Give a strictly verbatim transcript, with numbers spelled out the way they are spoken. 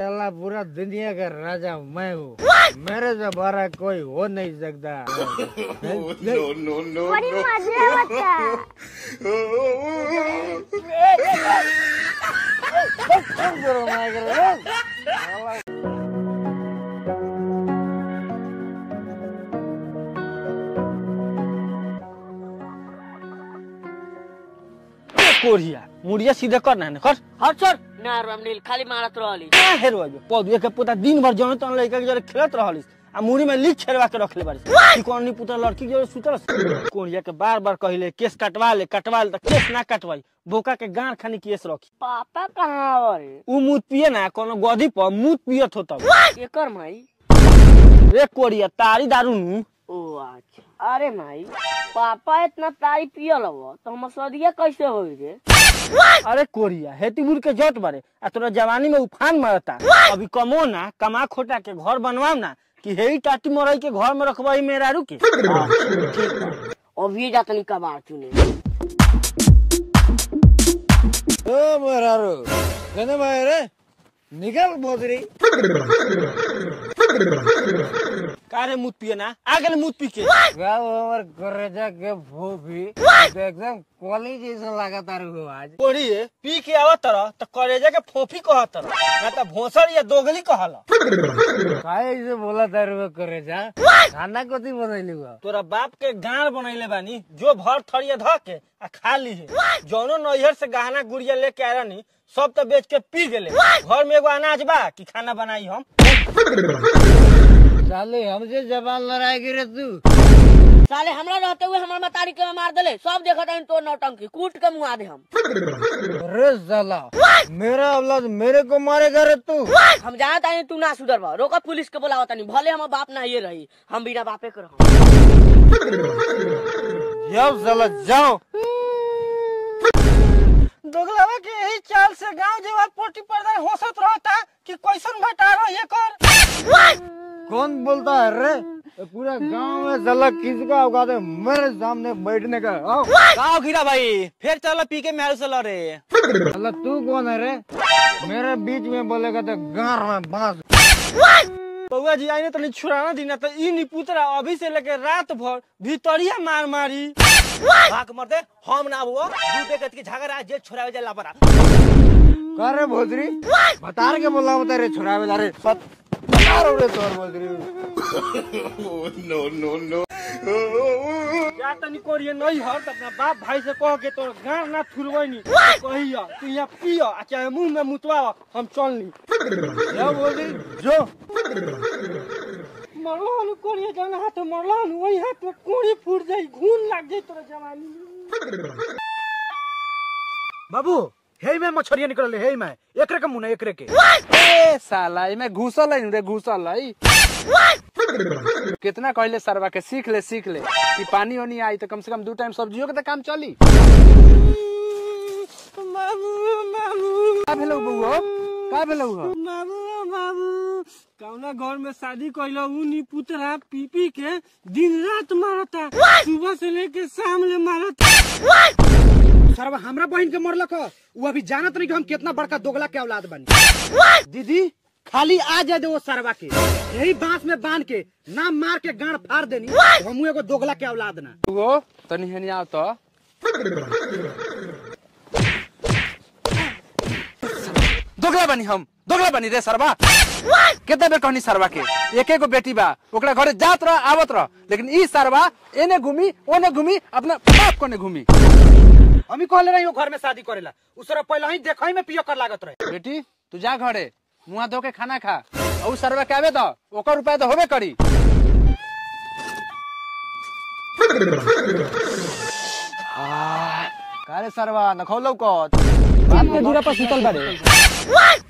चला पूरा दुनिया का राजा मैं हूँ, मेरे से बड़ा कोई हो नहीं सकता। नो नो नो नो मुड़िया सीधा कर ना कर हर सर ना राम नील खाली मारत रहली का हेरो पौधे के पुता दिन भर जहत न लइका के जरे खेलत रहलिस आ मुड़ी में लिख खेलवा के रखले बारिस की कोनी पुता लड़की जरे सुतल कोरिया के बार-बार कहिले केस कटवा ले कटवा ले त केस ना कटवाई बोका के गांड खानी केस रखी पापा कहां रे उ मूत पिए ना कोनो गधी पर मूत पियत हो तब एकर माई रे कोरिया तारी दारू नु ओ अच्छा अरे माई पापा इतना ताई पियल हो तो हम सदिया कैसे होई रे। अरे कोरिया हेतीबुर के जट बारे आ तोरा जवानी में उफान मारता अभी कमो ना कमा खोटा के घर बनवाओ ना कि हेई टाटी मरई के घर में रखबई मेरा रू के अभी जातनी कबार चुने ओ मेरा रू गने मारे रे निकल बोदरी कारे मूत पिए ना आगे मूत पी के वाह हमर गरजा के भोभी एकदम कॉलेज जैसा लगातार हो आज कोरिए पी के आवत रह त करेजा के फोफी कहत रह ना त भोसड़ या दोगली कहला काहे से बोला तारू करेजा खाना कथि बनैले हो तोरा बाप के गांड बनैले बानी जो भर थड़िया ध के आ खा ली है जौनो नैहर से गहना गुड़िया लेके आ रनी सब त बेच के पी गेले घर में एगो अनाज बा कि खाना बनाई हम साले हमसे जबान लड़ाई करे तू साले हमरा रहते हुए हमरा मतारी के मार देले सब देखत हन तो नौटंकी कूट के मुआ दे हम अरे साला मेरा औलाद मेरे को मारे करे तू हम जानत हन तू ना सुधरबा रोका पुलिस के बुलावत नहीं भले हम बाप ना ये रही हम बिना बापे के रह जाओ साला जाओ दोगलावा के यही चाल से गांव जवार पोटी पर्दा होसत रहता कि कैसन भटारो ये कर कौन बोलता है रे पूरा गांव में जला किसका उगा दे मेरे सामने बैठने का आओ आओ गिरा भाई फिर चला पी के मेरे से लड़े अल्लाह तू कौन है रे मेरे बीच में बोलेगा तो गार में बांस बउआ जी आईने तनी छुड़ाना दीना तो ई निपुतरा अभी से लेके रात भर भीतरिया मार मारी भाग मरते हम ना हुआ दूते कत के झगड़ा जे छुड़ावे जा लापरा करे भोजरी बतार के बोला बता रे छुड़ावे जा रे सत बतार रे तोर भोजरी नो नो नो या तनी कोरिए नहीं हर त अपना बाप भाई से कह के तोर गांव ना थुरवई नी कहिया तू यहां पिया आ चाहे मुंह में मुतवा हम चलनी जा भोजरी जो मरलो न कोरिया जाना हाथ मरलो न वही हाथ में कोरी फूट जाई घून लग जाई तोरा जवानी बाबू हेई में मछरिया निकल ले हेई में एकरे के मुना एकरे के ए साला ई में घुसल है रे घुसल है कितना कहले सरवा के सीख ले सीख ले कि पानी ओनी आई तो कम से कम दो टाइम सब्जियों के काम चली बाबू बाबू का भेलो बउआ का भेलो बाबू बाबू कौना घर में शादी कइला उ नी पुतरा पीपी के दिन रात मारता सुबह से लेके शाम ले मारता सर हमरा बहन के मरलक उ अभी जानत नहीं कि हम कितना बड़का दोगला के औलाद बनी दीदी खाली आ जा दे वो सरवा के यही बांस में बांध के ना मार के गांड फाड़ देनी तो हमहू एगो दोगला के औलाद ना वो तनी हनी आओ तो दोगला बनी हम दोगला बनी रे सरवा कितना बेर कहनी सरवा के एक एगो बेटी बा ओकरा घरे जात रह आवत रह लेकिन ई सरवा एने घूमी ओने घूमी अपना बाप कोने घूमी हमी कहले रही घर में शादी करेला उ सरवा पहिले ही देखई में पियो कर लागत रहे बेटी तू जा घरे मुंह धो के खाना खा औ सरवा के आवे त ओकर उपाय तो होबे करी आ कारे सरवा न खौलौ कत बाप के दूरा पर सुतल बारे